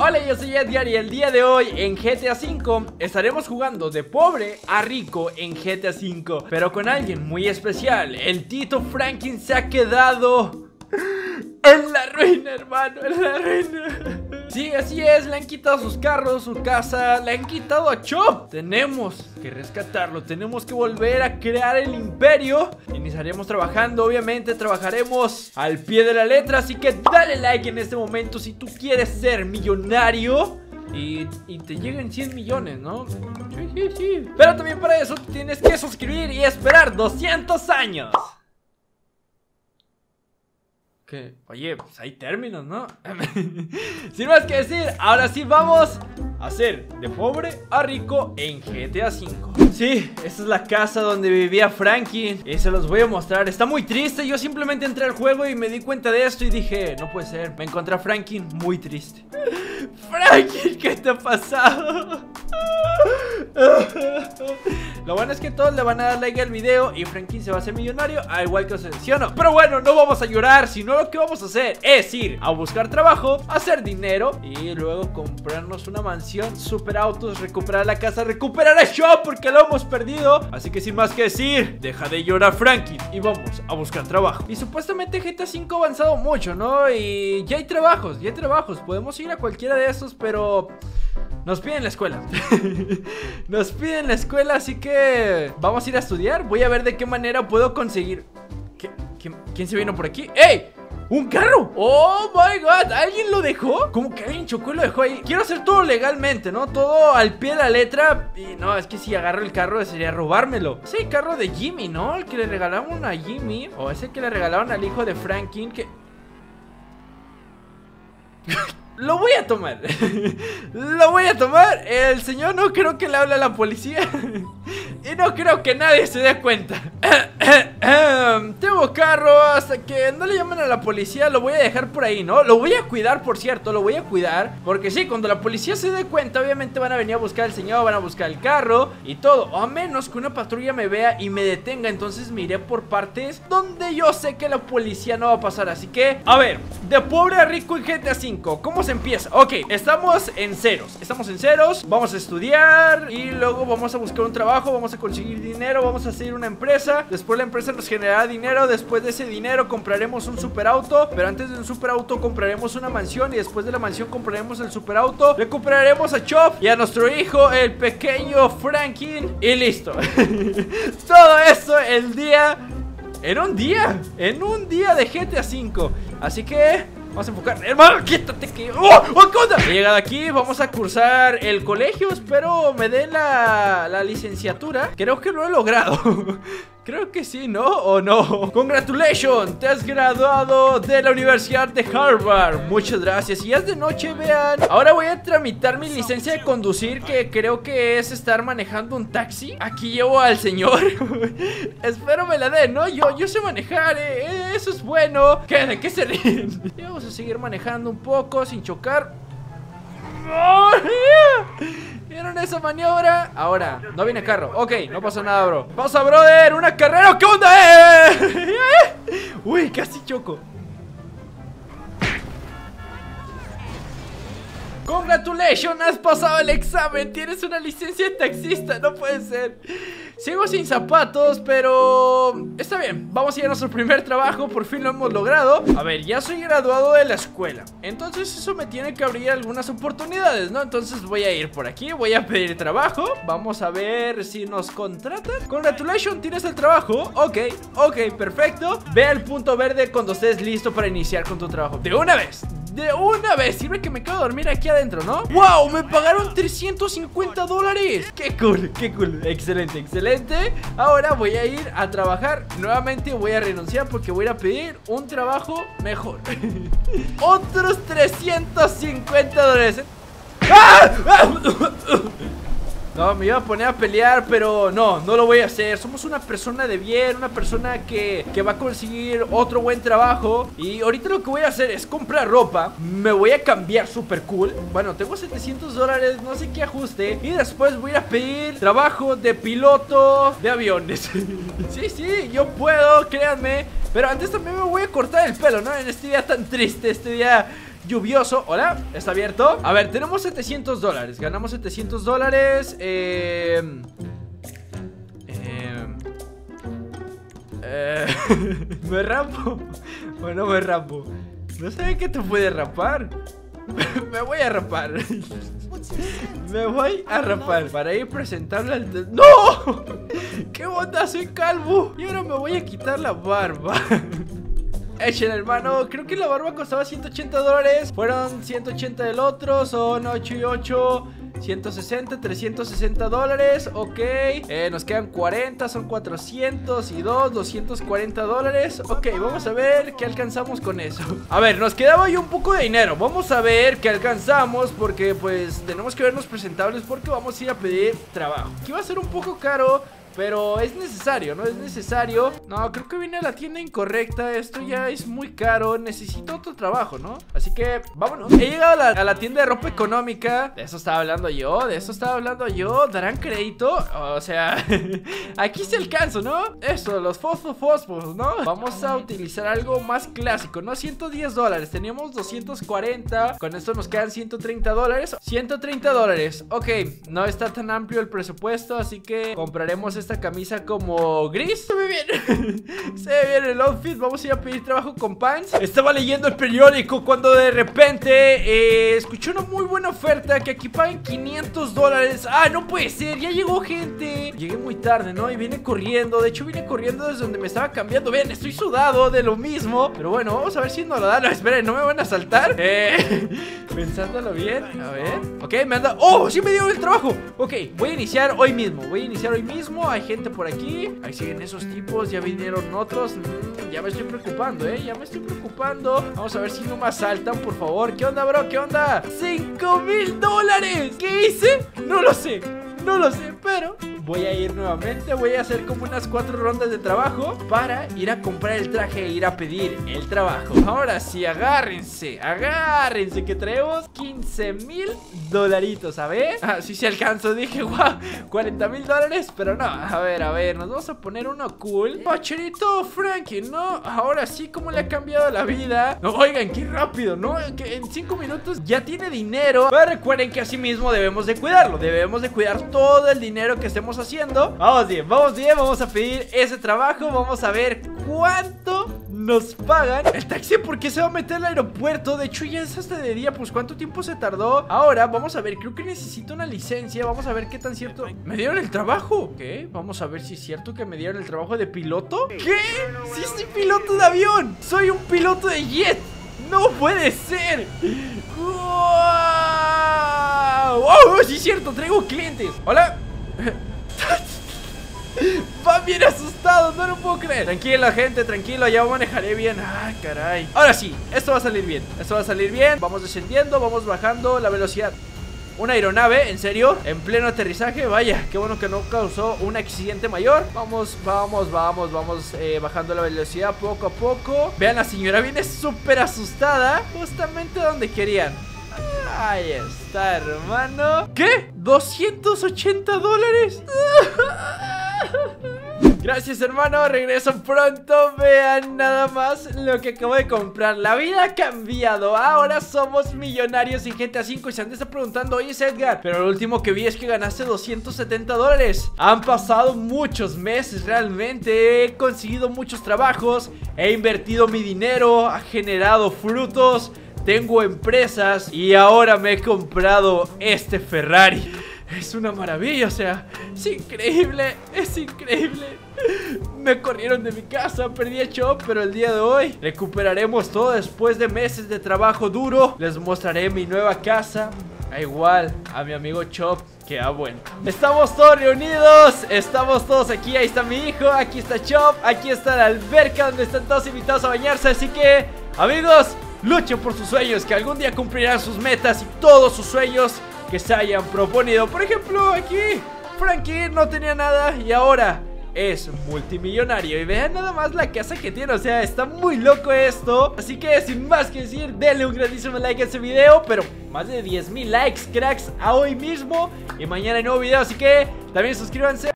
Hola, yo soy Edgar y el día de hoy en GTA V estaremos jugando de pobre a rico en GTA V, pero con alguien muy especial. El Tito Franklin se ha quedado en la ruina, hermano, en la ruina. Sí, así es, le han quitado sus carros, su casa, le han quitado a Chop. Tenemos que rescatarlo, tenemos que volver a crear el imperio. Iniciaremos trabajando, obviamente trabajaremos al pie de la letra. Así que dale like en este momento si tú quieres ser millonario y te lleguen 100 millones, ¿no? Sí. Pero también para eso tienes que suscribir y esperar 200 años. ¿Qué? Oye, pues hay términos, ¿no? Sin más que decir, ahora sí vamos a hacer de pobre a rico en GTA V. Sí, esta es la casa donde vivía Franklin y se los voy a mostrar. Está muy triste, yo simplemente entré al juego y me di cuenta de esto y dije, no puede ser. Me encontré a Franklin muy triste. Franklin, ¿qué te ha pasado? Lo bueno es que todos le van a dar like al video y Franklin se va a hacer millonario, al igual que os menciono. Pero bueno, no vamos a llorar, sino lo que vamos a hacer es ir a buscar trabajo, hacer dinero y luego comprarnos una mansión, superautos, recuperar la casa, recuperar el shop porque lo hemos perdido. Así que sin más que decir, deja de llorar, Franklin, y vamos a buscar trabajo. Y supuestamente GTA V ha avanzado mucho, ¿no? Y ya hay trabajos, podemos ir a cualquiera de esos, pero nos piden la escuela. Nos piden la escuela, así que vamos a ir a estudiar. Voy a ver de qué manera puedo conseguir. ¿Quién se vino por aquí? ¡Ey! ¡Un carro! ¡Oh, my God! ¿Alguien lo dejó? Como que alguien chocó y lo dejó ahí. Quiero hacer todo legalmente, ¿no? Todo al pie de la letra. Y no, es que si agarro el carro sería robármelo. Es el carro de Jimmy, ¿no? El que le regalaron a Jimmy. O es el que le regalaron al hijo de Franklin. Que... lo voy a tomar. Lo voy a tomar. El señor no creo que le hable a la policía. Y no creo que nadie se dé cuenta. Tengo carro hasta que no le llamen a la policía. Lo voy a dejar por ahí, ¿no? Lo voy a cuidar, por cierto. Lo voy a cuidar. Porque sí, cuando la policía se dé cuenta, obviamente van a venir a buscar al señor, van a buscar el carro y todo. O a menos que una patrulla me vea y me detenga. Entonces me iré por partes donde yo sé que la policía no va a pasar. Así que, a ver, de pobre a rico en GTA V. ¿Cómo se empieza? Ok, estamos en ceros, vamos a estudiar y luego vamos a buscar un trabajo, vamos a conseguir dinero, vamos a hacer una empresa, después la empresa nos generará dinero, después de ese dinero compraremos un superauto, pero antes de un superauto compraremos una mansión y después de la mansión compraremos el superauto, recuperaremos a Chop y a nuestro hijo, el pequeño Franklin, y listo. Todo eso en un día de GTA V, así que... vamos a enfocar, hermano, quítate que... ¡Oh, qué onda! He llegado aquí, vamos a cursar el colegio. Espero me den la licenciatura. Creo que lo he logrado. Creo que sí, ¿no? ¿O no? ¡Congratulations! Te has graduado de la Universidad de Harvard. Muchas gracias. Y ya es de noche, vean. Ahora voy a tramitar mi licencia de conducir, que creo que es estar manejando un taxi. Aquí llevo al señor. Espero me la den, ¿no? Yo sé manejar, eso es bueno. ¿Qué? ¿De qué se ríen? Vamos a seguir manejando un poco sin chocar. ¡Oh, yeah! ¿Vieron esa maniobra? Ahora, no viene carro. Ok, no pasó nada, bro. Pasa, brother, una carrera. ¿Qué onda? Uy, casi choco. Congratulations, has pasado el examen. Tienes una licencia de taxista. No puede ser. Sigo sin zapatos, pero está bien, vamos a ir a nuestro primer trabajo. Por fin lo hemos logrado. A ver, ya soy graduado de la escuela, entonces eso me tiene que abrir algunas oportunidades, ¿no? Entonces voy a ir por aquí, voy a pedir trabajo. Vamos a ver si nos contratan. Congratulations, tienes el trabajo. Ok, perfecto. Ve al punto verde cuando estés listo para iniciar con tu trabajo. De una vez, sirve que me quedo a dormir aquí adentro, ¿no? ¡Wow! Me pagaron $350. ¡Qué cool! Excelente. Ahora voy a ir a trabajar. Nuevamente voy a renunciar porque voy a pedir un trabajo mejor. Otros $350. ¡Ah! No, me iba a poner a pelear, pero no lo voy a hacer. Somos una persona de bien, una persona que va a conseguir otro buen trabajo. Y ahorita lo que voy a hacer es comprar ropa. Me voy a cambiar super cool. Bueno, tengo $700, no sé qué ajuste. Y después voy a pedir trabajo de piloto de aviones. Sí, yo puedo, créanme. Pero antes también me voy a cortar el pelo, ¿no? En este día tan triste, este día... lluvioso. Hola, está abierto. A ver, tenemos $700. Ganamos $700. Me rapo. Bueno, me rapo. No sé qué te puede rapar. Me voy a rapar. Me voy a rapar para ir presentable al... ¡No! ¡Qué onda! Soy calvo. Y ahora me voy a quitar la barba. Echen, hermano. Creo que la barba costaba $180. Fueron 180 del otro. Son 8 y 8. 160, $360. Ok, nos quedan 40. Son 402, $240. Ok, vamos a ver qué alcanzamos con eso. A ver, nos quedaba ahí un poco de dinero. Vamos a ver qué alcanzamos, porque pues tenemos que vernos presentables, porque vamos a ir a pedir trabajo. Aquí va a ser un poco caro, pero es necesario, ¿no? Es necesario. No, creo que viene a la tienda incorrecta. Esto ya es muy caro. Necesito otro trabajo, ¿no? Así que vámonos. He llegado a la tienda de ropa económica. De eso estaba hablando yo. ¿Darán crédito? O sea, aquí se alcanza, ¿no? Eso, los fosfos, ¿no? Vamos a utilizar algo más clásico, ¿no? $110. Teníamos 240. Con esto nos quedan $130. $130. Ok, no está tan amplio el presupuesto, así que compraremos este. Esta camisa como gris. Se ve bien. Se ve bien el outfit. Vamos a ir a pedir trabajo con pants. Estaba leyendo el periódico cuando de repente escuché una muy buena oferta, que aquí pagan $500. Ah, no puede ser, ya llegó gente. Llegué muy tarde, ¿no? Y viene corriendo. De hecho, viene corriendo desde donde me estaba cambiando. Vean, estoy sudado de lo mismo. Pero bueno, vamos a ver si nos la dan. No, esperen, no me van a saltar. Pensándolo bien, a ver. Ok, me han dado... ¡Oh! Sí me dio el trabajo. Ok, voy a iniciar hoy mismo. Hay gente por aquí. Ahí siguen esos tipos. Ya vinieron otros. Ya me estoy preocupando, ya me estoy preocupando. Vamos a ver si no me asaltan, por favor. ¿Qué onda, bro? ¿Qué onda? $5,000. ¿Qué hice? No lo sé. No lo sé, pero voy a ir nuevamente. Voy a hacer como unas 4 rondas de trabajo para ir a comprar el traje e ir a pedir el trabajo. Ahora sí, agárrense. Agárrense que traemos $15,000. A ver. Ah, sí se alcanzó. Dije, wow, $40,000. Pero no. A ver. Nos vamos a poner uno cool. Pacherito Frankie, ¿no? Ahora sí, como le ha cambiado la vida. No, oigan, qué rápido, ¿no? Que en 5 minutos ya tiene dinero. Pero recuerden que así mismo debemos de cuidarlo. Debemos de cuidar todo el dinero que estemos haciendo. Vamos bien, vamos a pedir ese trabajo. Vamos a ver cuánto nos pagan. El taxi, ¿por qué se va a meter al aeropuerto? De hecho, ya es hasta de día, pues cuánto tiempo se tardó. Ahora, vamos a ver, creo que necesito una licencia. Vamos a ver qué tan cierto. ¿Me dieron el trabajo? ¿Qué? Vamos a ver si es cierto que me dieron el trabajo de piloto. ¿Qué? Sí, soy piloto de avión. Soy un piloto de jet. No puede ser. ¡Wow! ¡Oh, sí es cierto! Traigo clientes. Hola. Van bien asustados, no lo puedo creer. Tranquilo, gente, tranquilo, ya manejaré bien. Ah, caray. Ahora sí, esto va a salir bien. Vamos descendiendo, vamos bajando la velocidad. Una aeronave, en serio, en pleno aterrizaje. Vaya, qué bueno que no causó un accidente mayor. Vamos bajando la velocidad poco a poco. Vean, la señora viene súper asustada. Justamente donde querían. Ahí está, hermano. ¿Qué? $280. Gracias, hermano, regreso pronto. Vean nada más lo que acabo de comprar. La vida ha cambiado. Ahora somos millonarios en GTA V. Y se han estado preguntando, oye, Edgar, pero lo último que vi es que ganaste $270. Han pasado muchos meses realmente. He conseguido muchos trabajos. He invertido mi dinero. Ha generado frutos. Tengo empresas y ahora me he comprado este Ferrari. Es una maravilla, o sea, es increíble, Me corrieron de mi casa, perdí el show, pero el día de hoy recuperaremos todo después de meses de trabajo duro. Les mostraré mi nueva casa. A igual a mi amigo Chop, que ha vuelto. Estamos todos reunidos, estamos todos aquí. Ahí está mi hijo, aquí está Chop, aquí está la alberca donde están todos invitados a bañarse. Así que, amigos, luchen por sus sueños, que algún día cumplirán sus metas y todos sus sueños que se hayan proponido. Por ejemplo, aquí Frankie no tenía nada y ahora es multimillonario. Y vean nada más la casa que tiene, o sea, está muy loco esto. Así que sin más que decir, denle un grandísimo like a este video. Pero más de 10,000 likes, cracks, a hoy mismo. Y mañana hay nuevo video, así que también suscríbanse.